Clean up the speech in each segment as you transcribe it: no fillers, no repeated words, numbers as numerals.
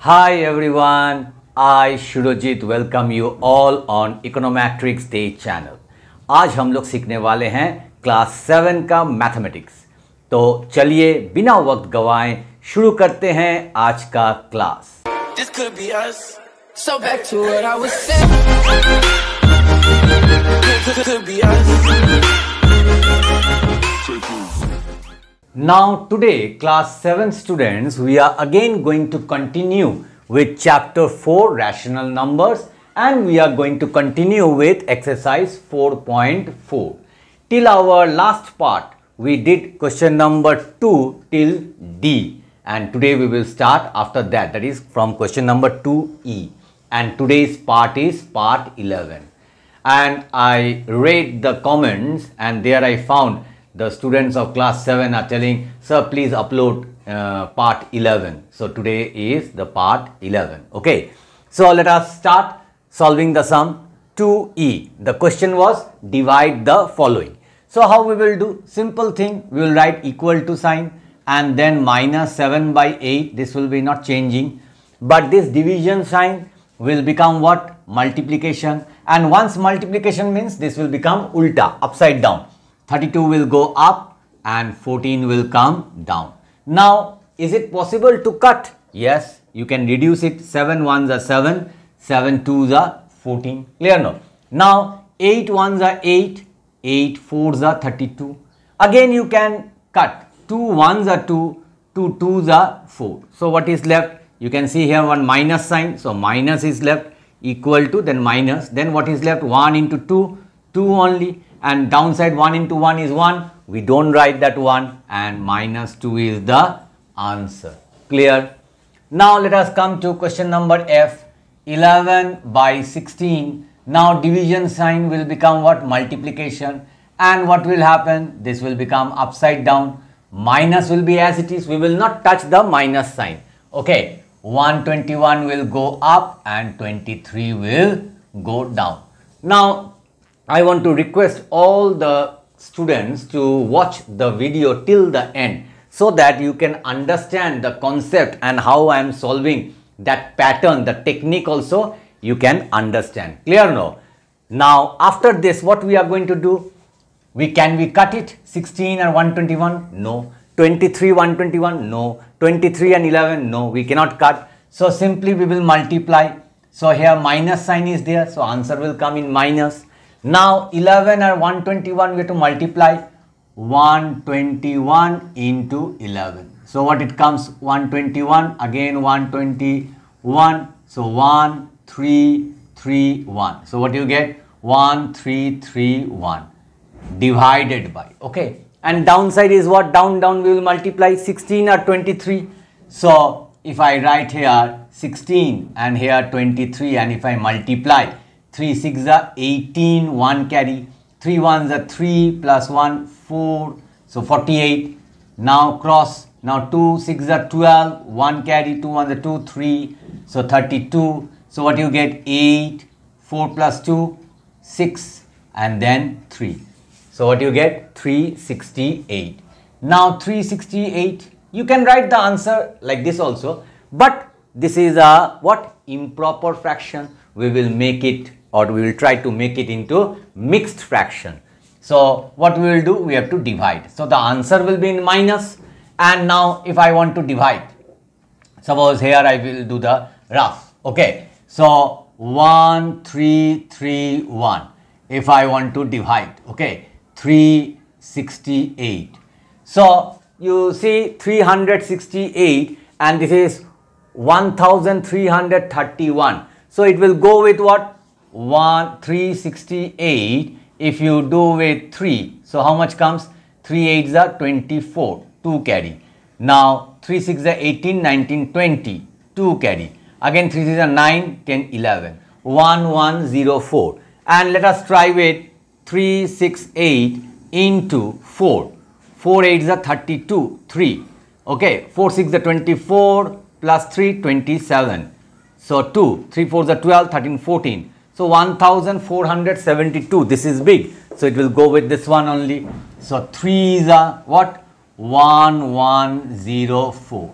Hi everyone, I Surojit welcome you all on Economatrix Dey channel. आज हम लोग सीखने वाले हैं क्लास 7 का मैथमेटिक्स। तो चलिए बिना वक्त गवाएं शुरू करते हैं आज का class. This could be us. So back to what I was saying. This could be us. Now today class 7 students, we are again going to continue with chapter 4 rational numbers, and we are going to continue with exercise 4.4. Till our last part we did question number 2 till D, and today we will start after that, that is from question number 2E, and today's part is part 11. And I read the comments and there I found the students of class 7 are telling, sir, please upload part 11. So today is the part 11. Okay. So let us start solving the sum 2E. The question was divide the following. So how we will do? Simple thing. We will write equal to sign and then minus 7 by 8. This will be not changing. But this division sign will become what? Multiplication. And once multiplication means this will become ulta, upside down. 32 will go up and 14 will come down. Now, is it possible to cut? Yes, you can reduce it. 7 ones are 7, 7 twos are 14. Clear? No. Now, 8 ones are 8, 8 fours are 32. Again, you can cut. 2 ones are 2, 2 twos are 4. So, what is left? You can see here one minus sign. So, minus is left, equal to, then minus. Then what is left? 1 into 2, 2 only. And downside 1 into 1 is 1, we don't write that 1, and minus 2 is the answer. Clear? Now let us come to question number F, 11 by 16. Now division sign will become what? Multiplication. And what will happen? This will become upside down. Minus will be as it is, we will not touch the minus sign. Okay, 121 will go up and 23 will go down. Now I want to request all the students to watch the video till the end so that you can understand the concept and how I am solving that pattern, the technique also you can understand. Clear? No? Now after this what we are going to do? Can we cut it? 16 and 121? No. 23, 121? No. 23 and 11? No. We cannot cut. So simply we will multiply. So here minus sign is there. So answer will come in minus. Now 11 and 121 we have to multiply, 121 into 11. So what it comes? 121 again 121. So 1331. So what you get? 1331 divided by. Okay. And downside is what? Down we will multiply 16 or 23. So if I write here 16 and here 23, and if I multiply. 3 6 are 18, 1 carry, 3 1s are 3 plus 1 4, so 48. Now cross, now 2 6 are 12, 1 carry, 2 1s are 2, 3, so 32. So what you get? 8, 4 plus 2, 6, and then 3. So what you get? 368. Now 368, you can write the answer like this also, but this is a what? Improper fraction. We will make it, or we will try to make it into mixed fraction. So what we will do? We have to divide. So the answer will be in minus. And now if I want to divide, suppose here I will do the rough. Okay. So 1331. If I want to divide, okay, 368. So you see 368, and this is 1331. So it will go with what? 368 if you do with 3. So how much comes? 3 8s are 24, 2 carry. Now 3 6 are 18, 19, 20, 2 carry. Again 3 6 are 9, 10, 11, 1 1 0 4. And let us try with 3 6 8 into 4. 4 8s are 32, 3. Okay, 4 6 are 24 plus 3, 27. So 2, 3 4s are 12, 13, 14. So 1472, this is big, so it will go with this one only. So 3 is a what? 1104.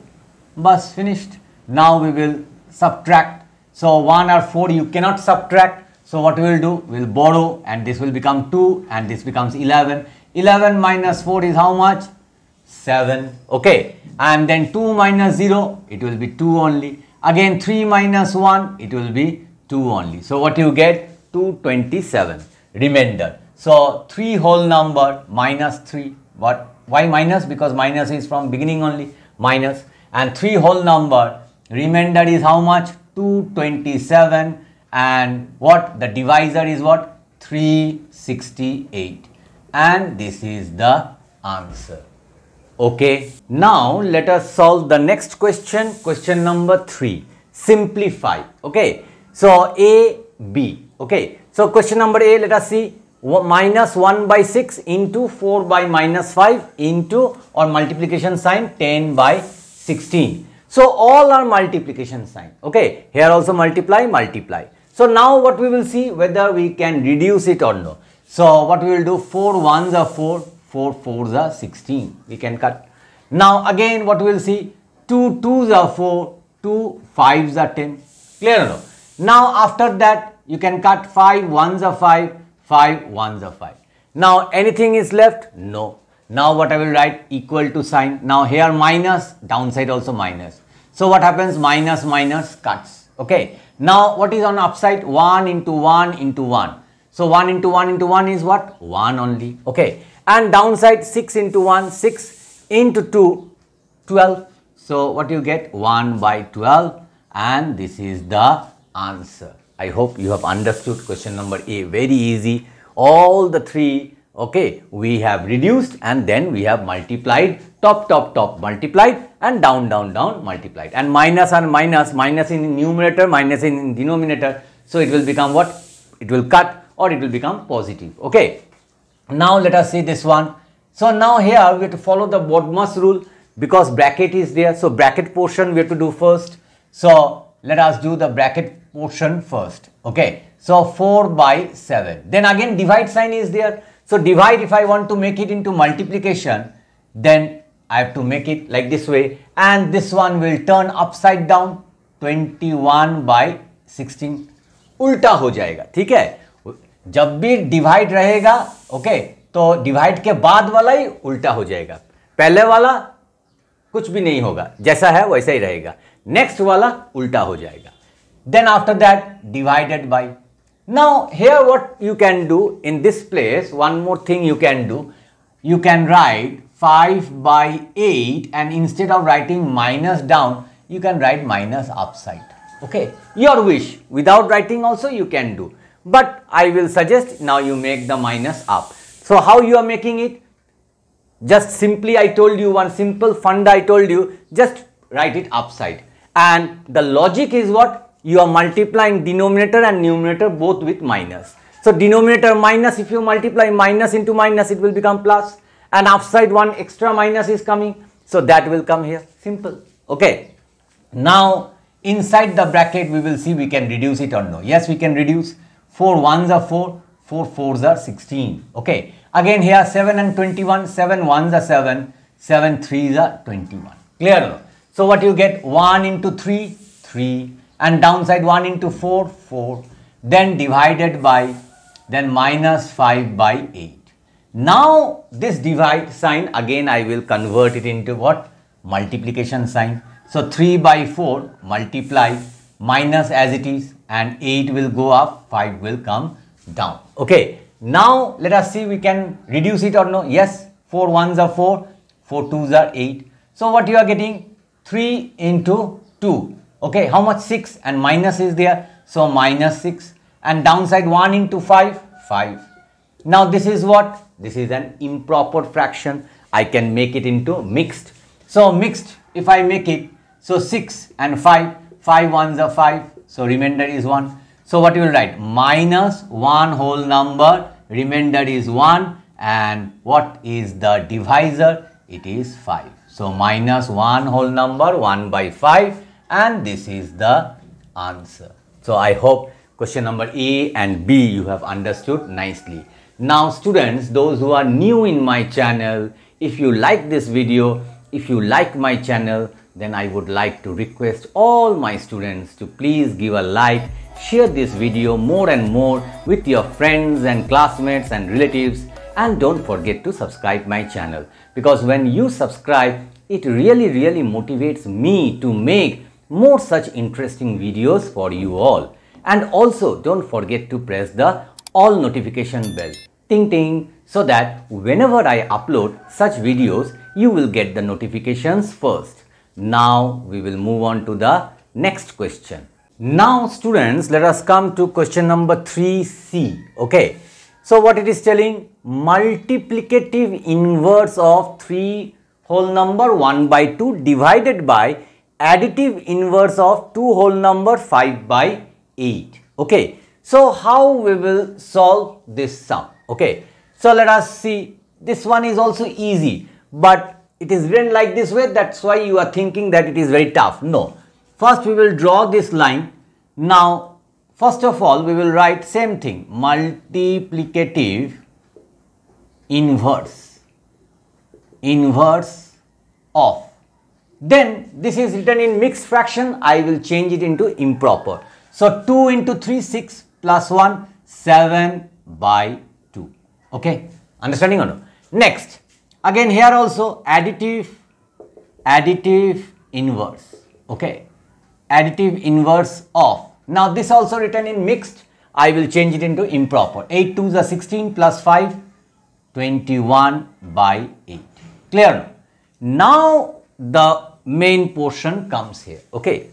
Bas, finished. Now we will subtract. So 1 or 4 you cannot subtract. So what we will do? We will borrow, and this will become 2, and this becomes 11. 11 minus 4 is how much? 7. Okay. And then 2 minus 0, it will be 2 only. Again 3 minus 1, it will be 2 only. So what you get? 227 remainder. So 3 whole number minus 3. But why minus? Because minus is from beginning only, minus. And 3 whole number remainder is how much? 227. And what? The divisor is what? 368. And this is the answer. Okay. Now let us solve the next question. Question number 3. Simplify. Okay. So A, B. Okay. So question number A, let us see. Minus 1 by 6 into 4 by minus 5 into, or multiplication sign, 10 by 16. So all are multiplication sign. Okay. Here also multiply, multiply. So now what we will see, whether we can reduce it or no. So what we will do, 4 ones are 4. 4 4s are 16. We can cut. Now again what we will see, 2 2s are 4, 2 5s are 10. Clear or no? Now after that you can cut, 5 1s are 5, 5 1s are 5. Now anything is left? No. Now what I will write? Equal to sign. Now here minus, downside also minus. So what happens? Minus minus cuts. Okay. Now what is on upside? 1 into 1 into 1. So 1 into 1 into 1 is what? 1 only. Okay. And downside, 6 into 1, 6 into 2, 12. So what you get? 1 by 12. And this is the answer. I hope you have understood question number A. Very easy. All the three, okay, we have reduced and then we have multiplied. Top, top, top multiplied, and down, down, down multiplied. And minus and minus, minus in numerator, minus in denominator. So it will become what? It will cut, or it will become positive. Okay. Now let us see this one. So now here we have to follow the BODMAS rule, because bracket is there. So bracket portion we have to do first. So let us do the bracket portion first. Okay. So 4 by 7. Then again divide sign is there. So divide, if I want to make it into multiplication, then I have to make it like this way. And this one will turn upside down. 21 by 16. Ulta ho jayega. Theek hai? जब भी divide रहेगा, okay, तो divide के बाद वाला ही उल्टा हो जाएगा. पहले वाला कुछ भी नहीं होगा, जैसा है वैसा ही रहेगा. नेक्स्ट वाला उल्टा हो जाएगा. Then after that divided by. Now here what you can do in this place, one more thing you can do. You can write 5 by 8, and instead of writing minus down you can write minus upside. Okay, your wish. Without writing also you can do. But I will suggest now you make the minus up. So how you are making it? Just simply, I told you one simple funda, I told you, just write it upside. And the logic is what? You are multiplying denominator and numerator both with minus. So denominator minus, if you multiply minus into minus, it will become plus. And upside one extra minus is coming. So that will come here. Simple. Okay. Now inside the bracket we will see we can reduce it or no. Yes, we can reduce. 4 1s are 4, 4 4s are 16. Okay. Again here 7 and 21, 7 1s are 7, 7 3s are 21. Clear? So what you get? 1 into 3, 3. And downside 1 into 4, 4. Then divided by, then minus 5 by 8. Now this divide sign, again I will convert it into what? Multiplication sign. So 3 by 4 multiply, minus as it is, and 8 will go up, 5 will come down. Okay. Now let us see we can reduce it or no. Yes, 4 1s are 4, 4 2s are 8. So what you are getting? 3 into 2. Okay, how much? 6, and minus is there. So minus 6, and downside 1 into 5, 5. Now this is what? This is an improper fraction. I can make it into mixed. So mixed, if I make it, so 6 and 5. 5 1s are 5, so remainder is 1. So what you will write? Minus 1 whole number, remainder is 1, and what is the divisor? It is 5. So minus 1 whole number, 1 by 5, and this is the answer. So I hope question number A and B you have understood nicely. Now students, those who are new in my channel, if you like this video, if you like my channel, then I would like to request all my students to please give a like, share this video more and more with your friends and classmates and relatives, and don't forget to subscribe my channel, because when you subscribe, it really motivates me to make more such interesting videos for you all. And also don't forget to press the all notification bell, ting ting, so that whenever I upload such videos, you will get the notifications first. Now we will move on to the next question. Now students, let us come to question number 3C. Okay, so what it is telling? Multiplicative inverse of 3 whole number 1 by 2 divided by additive inverse of 2 whole number 5 by 8. Okay, so how we will solve this sum? Okay, so let us see. This one is also easy, but it is written like this way, that's why you are thinking that it is very tough. No, first we will draw this line. Now first of all we will write same thing, multiplicative inverse of, then this is written in mixed fraction, I will change it into improper. So 2 into 3, 6 plus 1, 7 by 2. Okay, understanding or no? Next, again here also additive inverse. Okay, additive inverse of. Now this also written in mixed, I will change it into improper. 8 2s are 16 plus 5, 21 by 8. Clear? Now the main portion comes here. Okay,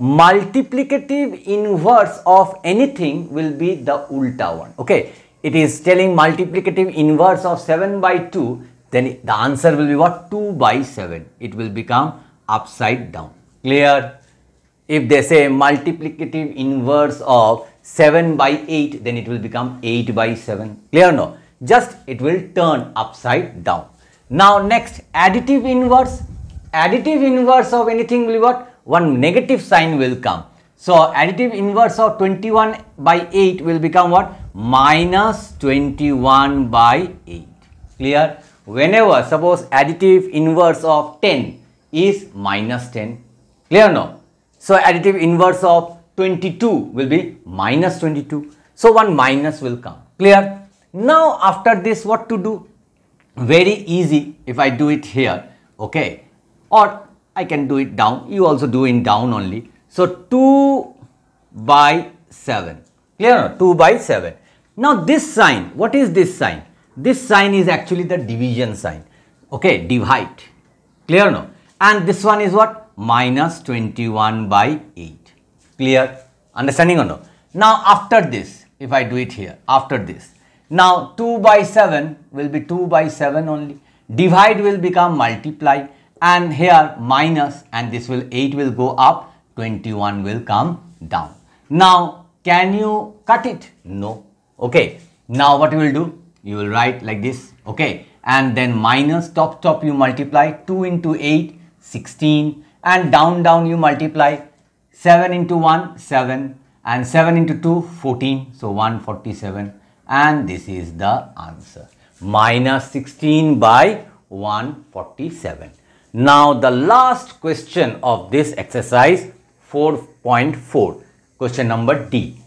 multiplicative inverse of anything will be the ulta one. Okay, it is telling multiplicative inverse of 7 by 2. Then the answer will be what? 2 by 7. It will become upside down. Clear? If they say multiplicative inverse of 7 by 8, then it will become 8 by 7. Clear? No, just it will turn upside down. Now next, additive inverse. Additive inverse of anything will be what? One negative sign will come. So additive inverse of 21 by 8 will become what? Minus 21 by 8. Clear? Whenever, suppose additive inverse of 10 is minus 10. Clear? No? So additive inverse of 22 will be minus 22. So one minus will come. Clear? Now after this, what to do? Very easy if I do it here. Okay, or I can do it down. You also do in down only. So 2 by 7. Clear? No? 2 by 7. Now this sign, what is this sign? This sign is actually the division sign. Okay, divide. Clear? No? And this one is what? Minus 21 by 8. Clear? Understanding or no? Now after this, if I do it here, after this, now 2 by 7 will be 2 by 7 only. Divide will become multiply, and here minus, and this will 8 will go up, 21 will come down. Now can you cut it? No. Okay, now what you will do? You will write like this. Okay, and then minus, top you multiply, 2 into 8, 16, and down you multiply, 7 into 1, 7, and 7 into 2, 14, so 147, and this is the answer, minus 16 by 147. Now the last question of this exercise, 4.4, question number D.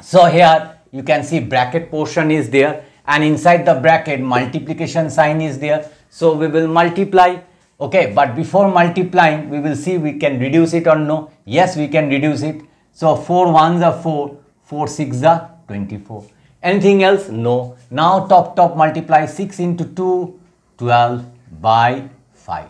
So here you can see bracket portion is there, and inside the bracket multiplication sign is there, so we will multiply. Okay, but before multiplying we will see we can reduce it or no. Yes, we can reduce it. So 4 1s are 4, 4 6s are 24. Anything else? No. Now top multiply, 6 into 2, 12 by 5.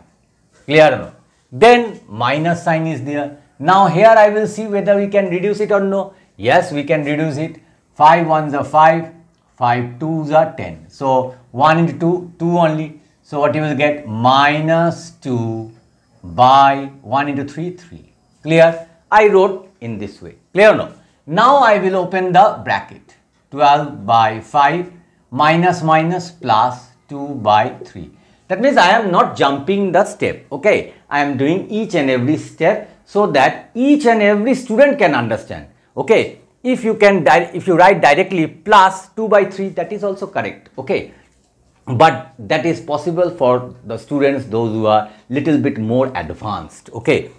Clear or no? Then minus sign is there. Now here I will see whether we can reduce it or no. Yes, we can reduce it. 5 1s are 5, 5 2s are 10. So 1 into 2, 2 only. So what you will get? Minus 2 by 1 into 3, 3. Clear? I wrote in this way. Clear or no? Now I will open the bracket. 12 by 5, minus plus 2 by 3. That means I am not jumping the step. Okay, I am doing each and every step so that each and every student can understand. Okay, if you write directly plus 2 by 3, that is also correct. Okay, But that is possible for the students, those who are little bit more advanced. Okay,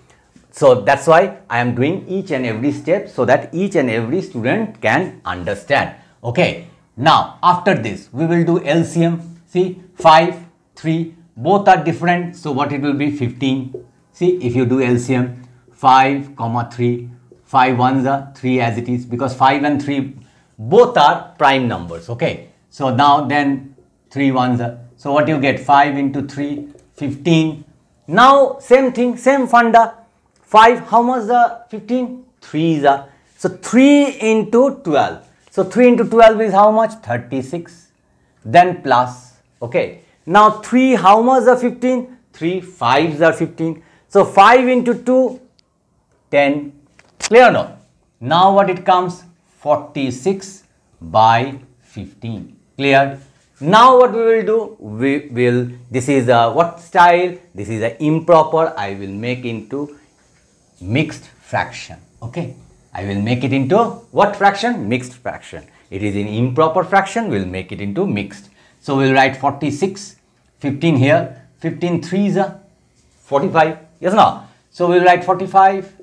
so that's why I am doing each and every step so that each and every student can understand. Okay, now after this we will do LCM. See, 5, 3, both are different, so what it will be? 15. See, if you do LCM, 5, 3, 5 ones are 3 as it is, because 5 and 3 both are prime numbers. Okay, so now then 3 ones are, so what you get? 5 into 3, 15. Now same thing, same funda. 5, how much the 15? 3 are, so 3 into 12. So 3 into 12 is how much? 36. Then plus. Okay. Now 3, how much are 15? 3, 5s are 15. So 5 into 2, 10. Clear or not? Now what it comes? 46 by 15. Clear? Now what we will do? We will, this is a what style? This is a improper. I will make into mixed fraction. Okay. I will make it into what fraction? Mixed fraction. It is an improper fraction. We will make it into mixed. So we will write 46, 15 here, 15 3s are 45, yes or no? So we will write 45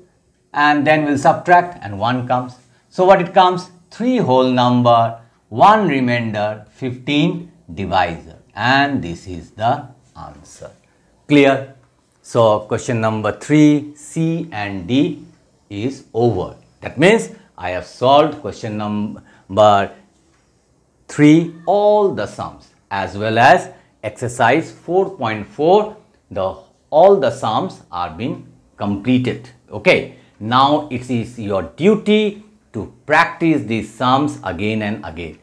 and then we will subtract and 1 comes. So what it comes? 3 whole number, 1 remainder, 15 divisor, and this is the answer. Clear? So question number 3, C and D is over. That means I have solved question number 3, all the sums, as well as exercise 4.4, all the sums are being completed. Okay, now it is your duty to practice these sums again and again.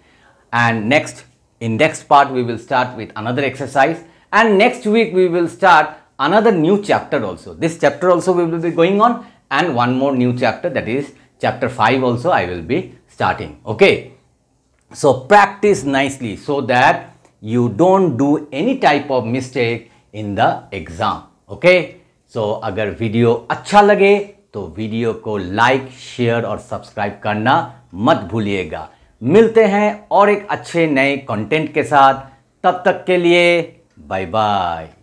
And next, in next part, we will start with another exercise, and next week we will start another new chapter also. This chapter also we will be going on, and one more new chapter, that is chapter 5 also I will be starting. Okay, so practice nicely so that you don't do any type of mistake in the exam. Okay, so agar video अच्छा लगे तो video को like, share और subscribe करना मत भूलिएगा. मिलते हैं और एक अच्छे नए content के साथ. तब तक के लिए bye bye.